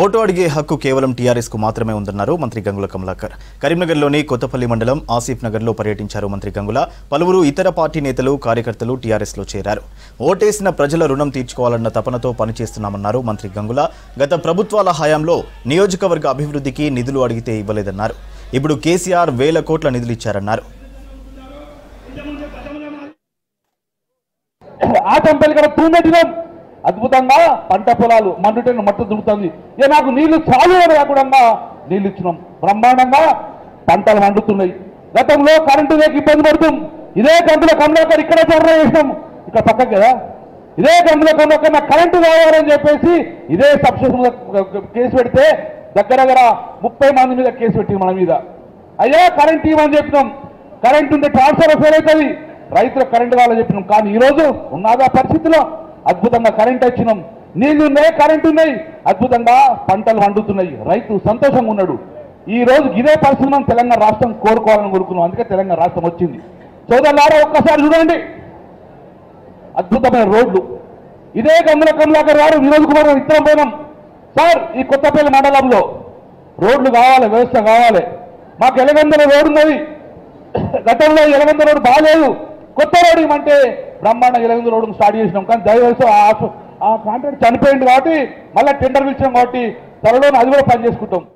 Vote అడిగే హక్కు కేవలం టీఆర్ఎస్ కు మాత్రమే ఉందన్నారు మంత్రి గంగుల కమలాకర్. కరీంనగర్లోని కొత్తపల్లి మండలం ఆసిఫ్ నగర్లో పర్యటించారు మంత్రి గంగుల. పలువురు ఇతర పార్టీ నేతలు, కార్యకర్తలు టీఆర్ఎస్లో చేరారు. ఓటేసిన ప్రజల రుణం తీర్చుకోవాలన్న తపనతో పనిచేస్తున్నామన్నారు మంత్రి గంగుల. గత ప్రభుత్వాల హయాంలో నియోజకవర్గ అభివృద్ధికి నిధులు అడిగితే ఇవ్వలేదన్నారు. ఇప్పుడు కేసీఆర్ 1000 కోట్ల నిధులు ఇచ్చారన్నారు. అద్భుతంగా పంట పొలాలు మండుటను మట్టు దున్నుతుంది. ఏ నాకు నీళ్లు చాలు అని కాకుండా నీళ్లు ఇచ్చినాం. బ్రహ్మాండంగా పంటలు మండుతున్నాయి. గతంలో కరెంటు లేక ఇబ్బంది పడుతుంది. ఇదే గంగుల కమలాకర్ ఇక్కడ ధర్నా చేసినాం, ఇక్కడ పక్క కదా. ఇదే గంగుల కమలాకర్ నాకు కరెంటు కావాలని చెప్పేసి ఇదే సబ్స్టేషన్ కేసు పెడితే దగ్గర 30 మంది మీద కేసు పెట్టి మన మీద అయ్యా కరెంట్ ఇవ్వమని చెప్పినాం. కరెంట్ ఉంటే ట్రాన్స్ఫర్ ఫెయిల్ అవుతుంది, రైతులకు కరెంటు కావాలని చెప్పినాం. కానీ ఈరోజు ఉన్నదా పరిస్థితిలో అద్భుతంగా కరెంట్ వచ్చినాం, నీళ్లు ఉన్నాయి, కరెంట్ ఉన్నాయి, అద్భుతంగా పంటలు వండుతున్నాయి, రైతు సంతోషంగా ఉన్నాడు. ఈ రోజు ఇదే పరిస్థితి మనం తెలంగాణ రాష్ట్రం కోరుకోవాలని కోరుకున్నాం. అందుకే తెలంగాణ రాష్ట్రం వచ్చింది. సోదరులారా, ఒక్కసారి చూడండి, అద్భుతమైన రోడ్లు. ఇదే గంగుల కమలాకర్ గారు వినోద్ కుమార్ గారు ఇద్దరం పోయినాం. సార్, ఈ కొత్తపల్లి మండలంలో రోడ్లు కావాలి, వ్యవస్థ కావాలి. మాకు ఎలగందల రోడ్డు ఉన్నది, గతంలో ఎలగంద రోడ్డు బాగాలేదు. కొత్త రోడ్డు ఇవ్వమంటే బ్రహ్మాండ ఎలగంద రోడ్డు స్టార్ట్ చేసినాం. కానీ దయచేసి ఆ కాంట్రాక్ట్ చనిపోయింది కాబట్టి మళ్ళీ టెండర్ పిలిచాం, కాబట్టి త్వరలో అది కూడా పని చేసుకుంటాం.